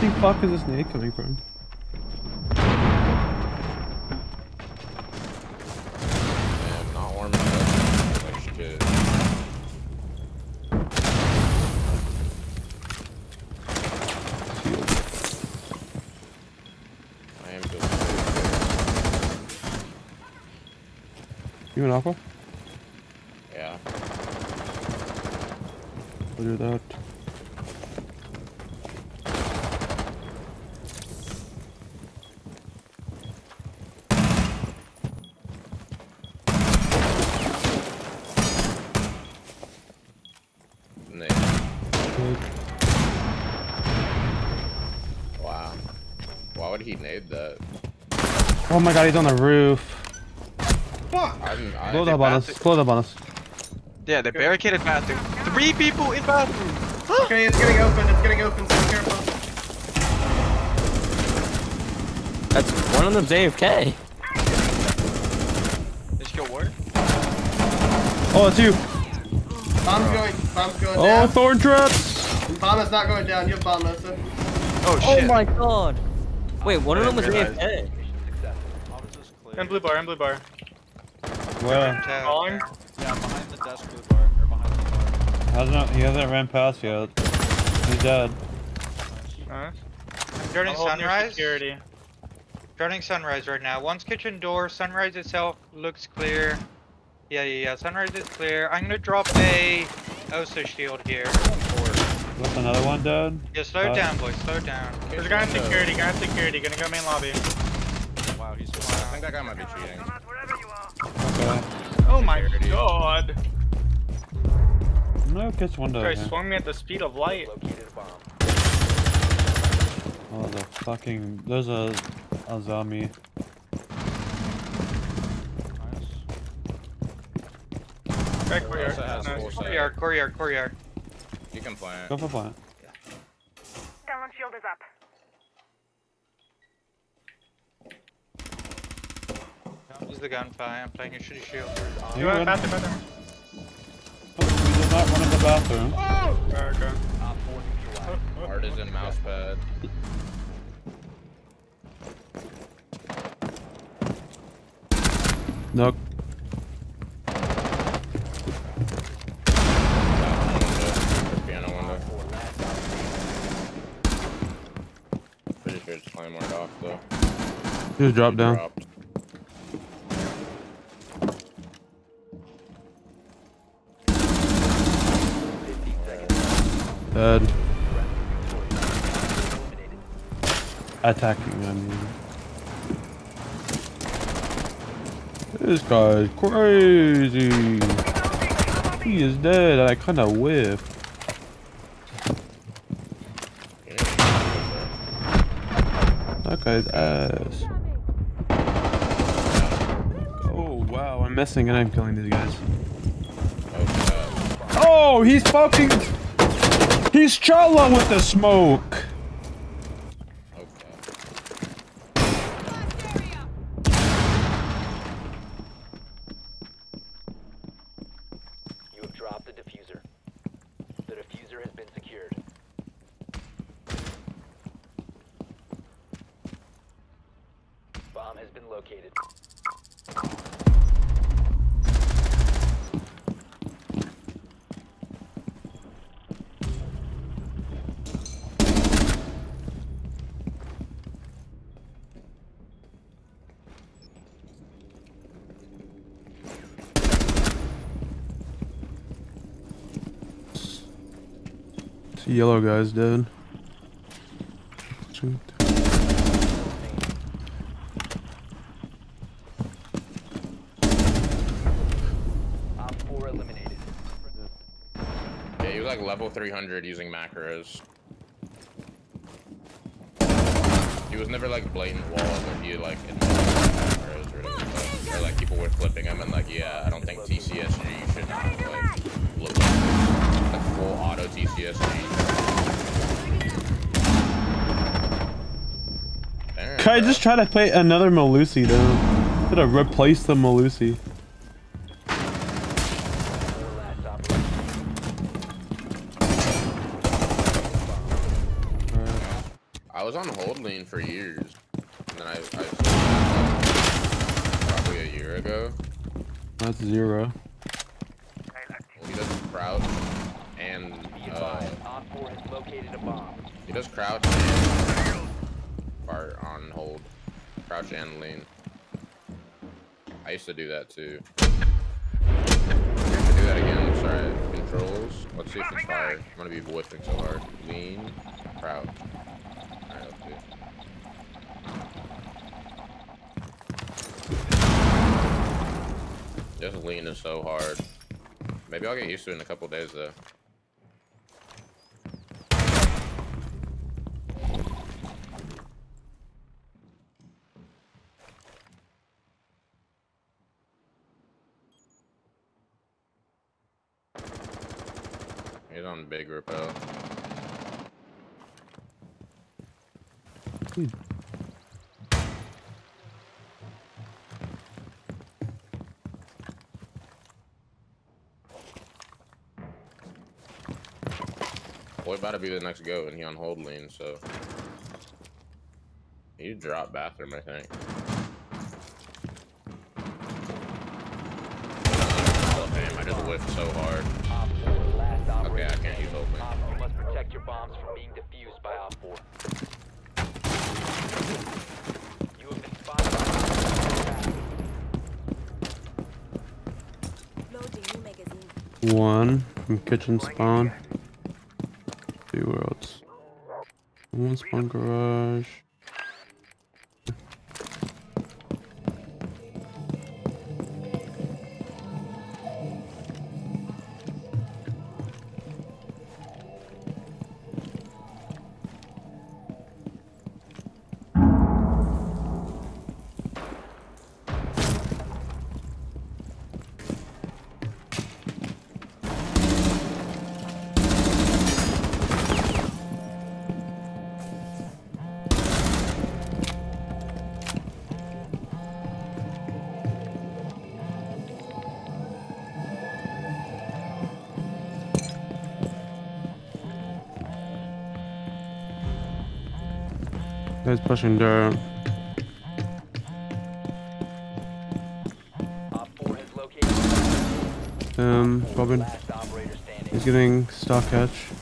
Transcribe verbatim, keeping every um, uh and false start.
the fuck is this nade coming from? I'm not warming up. I should. I am just. You an alpha? Yeah. I'll do that. Wow. Why would he nade that? Oh my god, he's on the roof. Fuck! I'm, I, close up on us. Close up on us. Yeah, they barricaded bathroom. Three people in bathroom. Huh? Okay, it's getting open. It's getting open. So be careful. That's one of them's A F K. They just killed Ward. Oh, it's you. Bomb's going. Bomb's going oh, down. Oh, thorn traps. Bomba's not going down. You have bomb, Lester. Oh shit. Oh my god. Wait, one of them was A F K. And blue bar, and blue bar. Where? Falling? Yeah, behind the desk, blue bar. Or behind the bar. How's not, he hasn't ran past yet. He's dead. Alright. Starting sunrise? Security. Starting sunrise right now. One's kitchen door, sunrise itself looks clear. Yeah, yeah, yeah. Sunrise is clear. I'm gonna drop a O S A shield here. What's another one, dude? Yeah, slow uh, down, boys. Slow down. There's a guy in security. Guy in security. Gonna go main lobby. Wow, he's. Wow. I think that guy might be cheating. Okay. Oh my security. God. No, catch window. Guy swung me at the speed of light. Oh the fucking. There's a, a zombie. Nice. Right, courtyard. Nice. Cool courtyard. Courtyard. Courtyard. You can plant. Go for plant. Yeah. Talent shield is up. Use the gunfire. I'm playing a shitty shield. You want bathroom, bathroom. We did not run in the bathroom. Oh! Okay. Oh. Artisan mousepad. Nope. Just drop down. Dropped. Dead. Attacking, I mean. This guy's crazy. He is dead. I kinda whiff. That guy's ass. Wow, I'm missing and I'm killing these guys. Oh, oh he's fucking. He's Chala with the smoke. Okay. You have dropped the diffuser. The diffuser has been secured. Bomb has been located. Yellow guy's dead. Shoot. Op four eliminated. Yeah, you're like level three hundred using macros. He was never like blatant walls, or he like macros or anything. Or like people were flipping him and like, yeah, I don't think T C S G you should not like look like full auto T C S G. Can I just try to play another Malusi though? I'm gonna replace the Malusi. Right. I was on hold lane for years, and then I, I probably a year ago. That's zero. Well, he does crouch and uh, he does crouch and part on hold, crouch and lean. I used to do that too. I have to do that again. I'm sorry. Controls. Let's see if it's fired. I'm gonna be whiffing so hard. Lean, crouch. Just leaning so hard. Maybe I'll get used to it in a couple days though. He's on big rappel. Hmm. Boy about to be the next go, and he on hold lane, so he dropped bathroom, I think. Oh, damn, I just whiffed so hard. Okay, I can't use hold lane. You must protect your bombs from being defused by Op four. You have been spotted by Op four. Magazine. One from kitchen spawn. Two worlds. One spawn garage. He's pushing dirt. Um, Robin. He's getting star catch.